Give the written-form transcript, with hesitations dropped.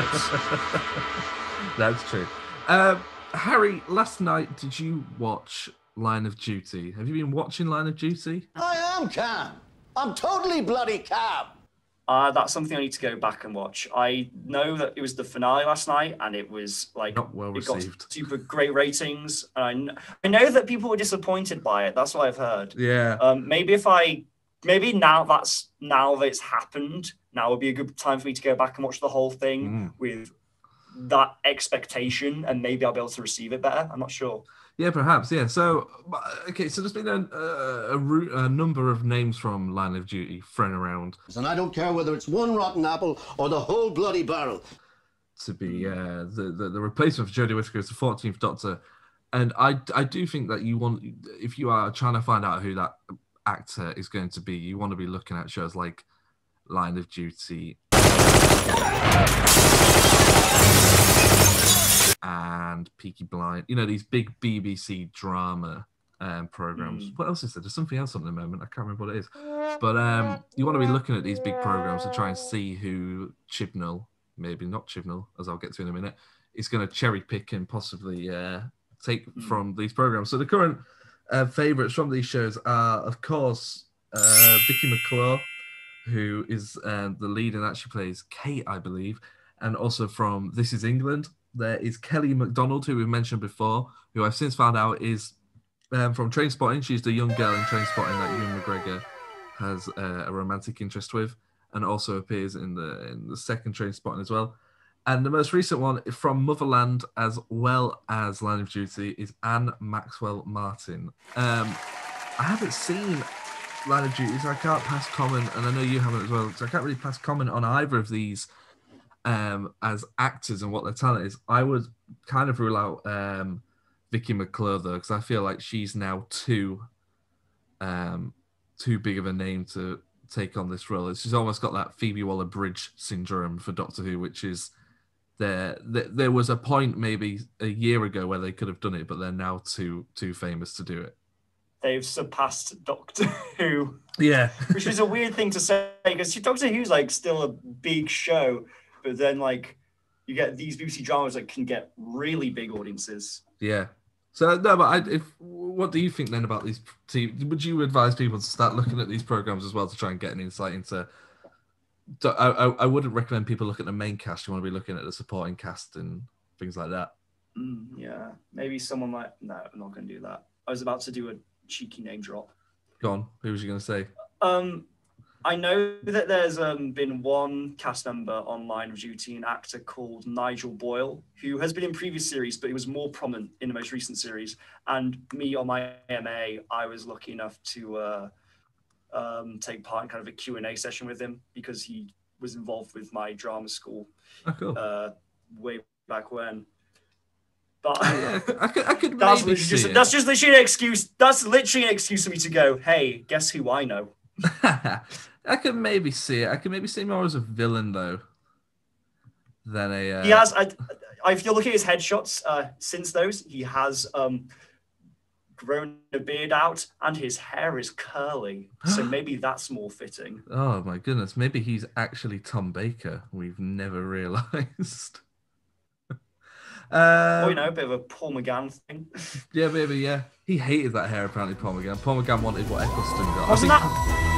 Yes. That's true. Harry, last night, did you watch Line of Duty? Have you been watching Line of Duty? I am, Cam. I'm totally bloody Cam. That's something I need to go back and watch. I know that it was the finale last night, and it was like not well received. Got super great ratings, and I know that people were disappointed by it. That's what I've heard. Yeah. Maybe now that it's happened, now would be a good time for me to go back and watch the whole thing with that expectation, and maybe I'll be able to receive it better. I'm not sure. Yeah, perhaps. Yeah. So, okay. So there's been a number of names from Line of Duty thrown around, and I don't care whether it's one rotten apple or the whole bloody barrel. To be the replacement for Jodie Whittaker is the 14th Doctor, and I do think that you want, if you are trying to find out who that actor is going to be, you want to be looking at shows like Line of Duty and Peaky Blind, you know, these big BBC drama programs. What else is there? There's something else on at the moment. I can't remember what it is. But you want to be looking at these big programs to try and see who Chibnall, maybe not Chibnall, as I'll get to in a minute, is going to cherry pick and possibly take from these programs. So the current favourites from these shows are, of course, Vicky McClure, who is the lead and actually plays Kate, I believe, and also from This Is England. There is Kelly MacDonald, who we've mentioned before, who I've since found out is from Trainspotting. She's the young girl in Trainspotting that Ewan McGregor has a romantic interest with, and also appears in the second Trainspotting as well. And the most recent one from Motherland, as well as Line of Duty, is Anne Maxwell Martin. I haven't seen Line of Duty, so I can't pass comment, and I know you haven't as well, so I can't really pass comment on either of these as actors and what their talent is. I would kind of rule out Vicky McClure, though, because I feel like she's now too big of a name to take on this role. She's almost got that Phoebe Waller-Bridge syndrome for Doctor Who, which is there was a point maybe a year ago where they could have done it, but they're now too famous to do it. They've surpassed Doctor Who. Yeah. Which is a weird thing to say, because Doctor Who's, like, still a big show, but then, like, you get these BBC dramas that can get really big audiences. Yeah. So, no, but what do you think, then, about these? Would you advise people to start looking at these programmes as well to try and get an insight into... I wouldn't recommend people look at the main cast. You want to be looking at the supporting cast and things like that. Yeah. Maybe someone like... No, I'm not going to do that. I was about to do a cheeky name drop. Go on. Who was you going to say? I know that there's been one cast member on Line of Duty, an actor called Nigel Boyle, who has been in previous series, but he was more prominent in the most recent series. And me on my AMA, I was lucky enough to take part in kind of a Q&A session with him, because he was involved with my drama school way back when. But yeah, I could that's maybe see it. That's just literally an excuse. That's literally an excuse for me to go, hey, guess who I know? I could maybe see it. I could maybe see him more as a villain, though, than a... He has... if you're looking at his headshots, since those, he has grown a beard out, and his hair is curly. So maybe that's more fitting. Oh, my goodness. Maybe he's actually Tom Baker. We've never realised. A bit of a Paul McGann thing. Yeah, maybe, yeah. He hated that hair, apparently, Paul McGann. Paul McGann wanted what Eccleston got. Wasn't that...